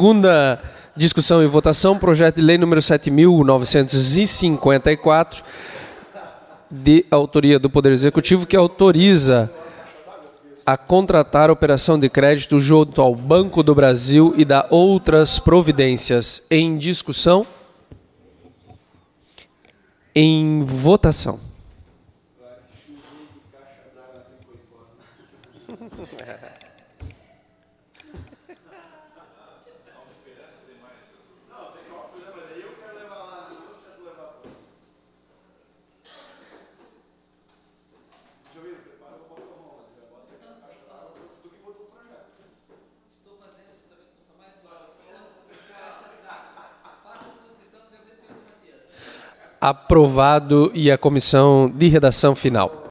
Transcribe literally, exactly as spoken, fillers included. Segunda discussão e votação, projeto de lei número sete mil novecentos e cinquenta e quatro, de autoria do Poder Executivo, que autoriza a contratar a operação de crédito junto ao Banco do Brasil e da outras providências. Em discussão, em votação. Aprovado. E a comissão de redação final.